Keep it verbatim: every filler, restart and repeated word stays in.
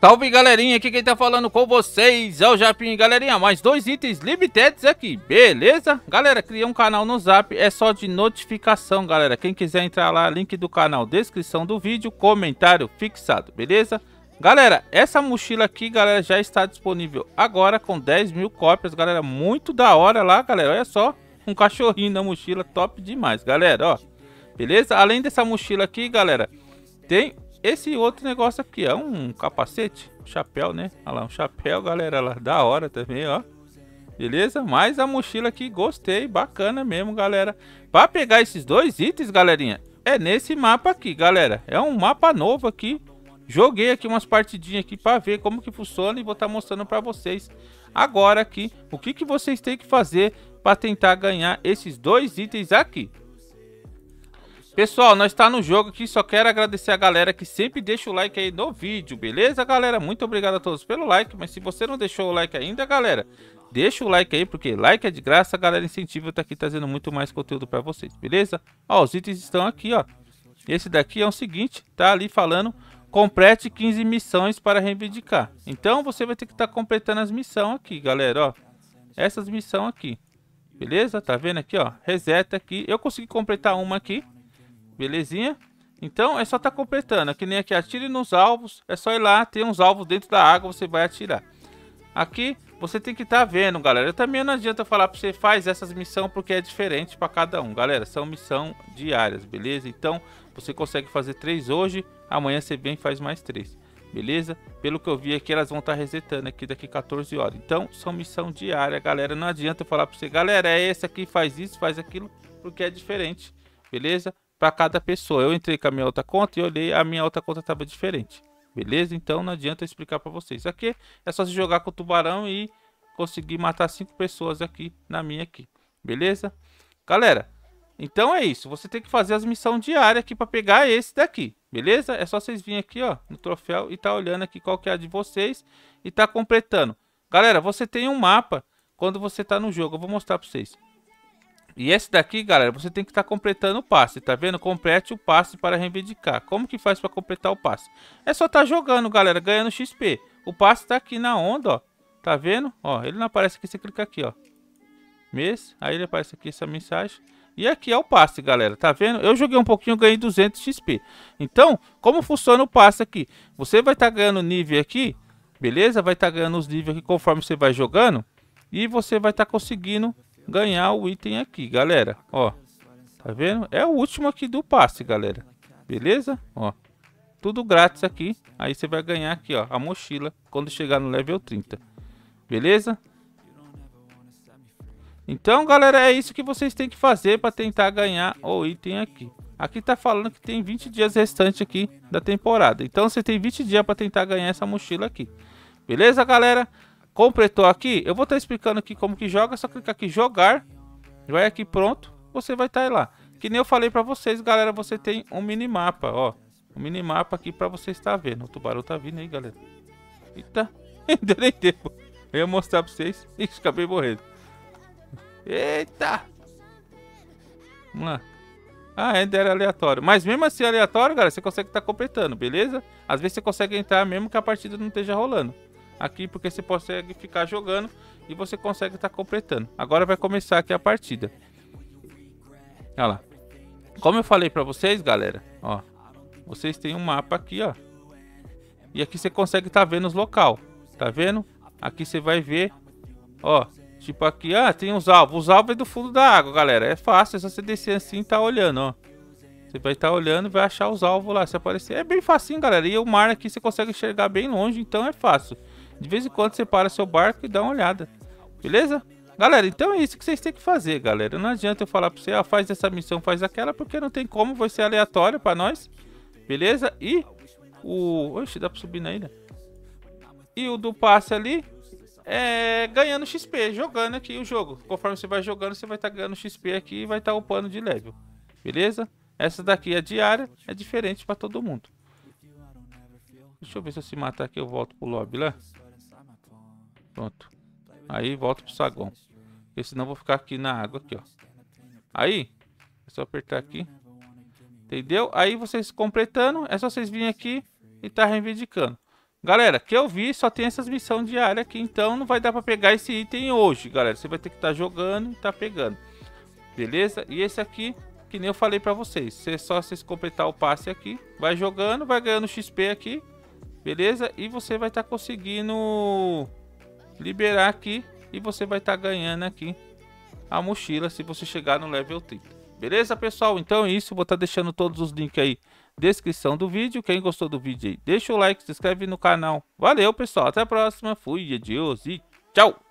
Salve galerinha, aqui quem tá falando com vocês é o Japinha. Galerinha, mais dois itens limitados aqui, beleza? Galera, criei um canal no Zap, é só de notificação, galera. Quem quiser entrar lá, link do canal, descrição do vídeo, comentário fixado, beleza? Galera, essa mochila aqui, galera, já está disponível agora com dez mil cópias, galera. Muito da hora lá, galera, olha só, um cachorrinho na mochila, top demais, galera, ó. Beleza? Além dessa mochila aqui, galera, tem... esse outro negócio aqui, ó, um capacete, chapéu, né? Olha lá, um chapéu, galera, lá, da hora também, ó. Beleza? Mais a mochila aqui, gostei, bacana mesmo, galera. Pra pegar esses dois itens, galerinha, é nesse mapa aqui, galera. É um mapa novo aqui. Joguei aqui umas partidinhas aqui pra ver como que funciona e vou estar mostrando pra vocês agora aqui o que que vocês têm que fazer pra tentar ganhar esses dois itens aqui. Pessoal, nós tá no jogo aqui, só quero agradecer a galera que sempre deixa o like aí no vídeo, beleza, galera? Muito obrigado a todos pelo like, mas se você não deixou o like ainda, galera, deixa o like aí, porque like é de graça, galera, incentiva, eu tô aqui trazendo muito mais conteúdo pra vocês, beleza? Ó, os itens estão aqui, ó. Esse daqui é o seguinte, tá ali falando, complete quinze missões para reivindicar. Então, você vai ter que estar tá completando as missões aqui, galera, ó. Essas missões aqui, beleza? Tá vendo aqui, ó? Reseta aqui. Eu consegui completar uma aqui. Belezinha? Então é só tá completando. Que nem aqui, atire nos alvos. É só ir lá, tem uns alvos dentro da água, você vai atirar. Aqui você tem que tá vendo, galera. Eu também não adianta falar pra você faz essas missões, porque é diferente pra cada um, galera. São missões diárias, beleza? Então você consegue fazer três hoje, amanhã você vem e faz mais três, beleza? Pelo que eu vi aqui, elas vão estar tá resetando aqui daqui quatorze horas. Então são missão diária, galera. Não adianta eu falar pra você, galera, é esse aqui, faz isso, faz aquilo, porque é diferente, beleza? Para cada pessoa. Eu entrei com a minha outra conta e olhei, a minha outra conta estava diferente, beleza? Então não adianta eu explicar para vocês. Aqui é só se jogar com o tubarão e conseguir matar cinco pessoas aqui na minha aqui, beleza? Galera, então é isso. Você tem que fazer as missões diárias aqui para pegar esse daqui, beleza? É só vocês virem aqui, ó, no troféu e tá olhando aqui qual que é a de vocês e tá completando. Galera, você tem um mapa quando você tá no jogo. Eu vou mostrar para vocês. E esse daqui, galera, você tem que estar tá completando o passe, tá vendo? Complete o passe para reivindicar. Como que faz para completar o passe? É só estar tá jogando, galera, ganhando X P. O passe tá aqui na onda, ó. Tá vendo? Ó, ele não aparece aqui, você clica aqui, ó. Mês, aí ele aparece aqui essa mensagem. E aqui é o passe, galera, tá vendo? Eu joguei um pouquinho, ganhei duzentos X P. Então, como funciona o passe aqui? Você vai estar tá ganhando nível aqui, beleza? Vai estar tá ganhando os níveis aqui conforme você vai jogando. E você vai estar tá conseguindo... ganhar o item aqui, galera, ó, tá vendo? É o último aqui do passe, galera, beleza? Ó, tudo grátis aqui, aí você vai ganhar aqui, ó, a mochila quando chegar no level trinta, beleza? Então, galera, é isso que vocês têm que fazer para tentar ganhar o item aqui. Aqui tá falando que tem vinte dias restantes aqui da temporada, então você tem vinte dias para tentar ganhar essa mochila aqui, beleza, galera? Completou aqui, eu vou estar tá explicando aqui como que joga, só clicar aqui jogar, vai aqui pronto, você vai estar tá lá. Que nem eu falei pra vocês, galera, você tem um minimapa, ó, um minimapa aqui pra você estar vendo. O tubarão tá vindo aí, galera. Eita, ainda nem tempo, eu ia mostrar pra vocês, e acabei morrendo. Eita, vamos lá. Ah, ainda era aleatório, mas mesmo assim aleatório, galera, você consegue estar tá completando, beleza? Às vezes você consegue entrar mesmo que a partida não esteja rolando. Aqui porque você consegue ficar jogando e você consegue estar tá completando. Agora vai começar aqui a partida. Olha lá. Como eu falei pra vocês, galera, ó, vocês têm um mapa aqui, ó. E aqui você consegue estar tá vendo os local. Tá vendo? Aqui você vai ver, ó, tipo aqui, ah, tem uns alvos. Os alvos é do fundo da água, galera. É fácil, é só você descer assim e tá olhando, ó. Você vai estar tá olhando e vai achar os alvos lá, se aparecer. É bem facinho, galera. E o mar aqui você consegue enxergar bem longe, então é fácil. De vez em quando você para seu barco e dá uma olhada, beleza? Galera, então é isso que vocês têm que fazer, galera. Não adianta eu falar pra você, ah, faz essa missão, faz aquela, porque não tem como, vai ser aleatório pra nós, beleza? E o... oxe, dá pra subir na ilha. E o do passe ali é ganhando X P, jogando aqui o jogo. Conforme você vai jogando, você vai estar tá ganhando X P aqui e vai estar tá upando de level, beleza? Essa daqui é diária, é diferente pra todo mundo. Deixa eu ver se eu se matar aqui, eu volto pro lobby lá. Pronto. Aí volto pro saguão. Porque senão eu vou ficar aqui na água aqui, ó. Aí, é só apertar aqui. Entendeu? Aí vocês completando, é só vocês virem aqui e tá reivindicando. Galera, que eu vi só tem essas missões diárias aqui, então não vai dar pra pegar esse item hoje, galera. Você vai ter que estar tá jogando e tá pegando. Beleza? E esse aqui, que nem eu falei pra vocês, você só vocês completar o passe aqui, vai jogando, vai ganhando X P aqui. Beleza? E você vai estar tá conseguindo liberar aqui e você vai estar tá ganhando aqui a mochila se você chegar no level trinta. Beleza, pessoal? Então é isso, vou estar tá deixando todos os links aí descrição do vídeo. Quem gostou do vídeo aí, deixa o like, se inscreve no canal. Valeu, pessoal, até a próxima, fui, adiós e tchau!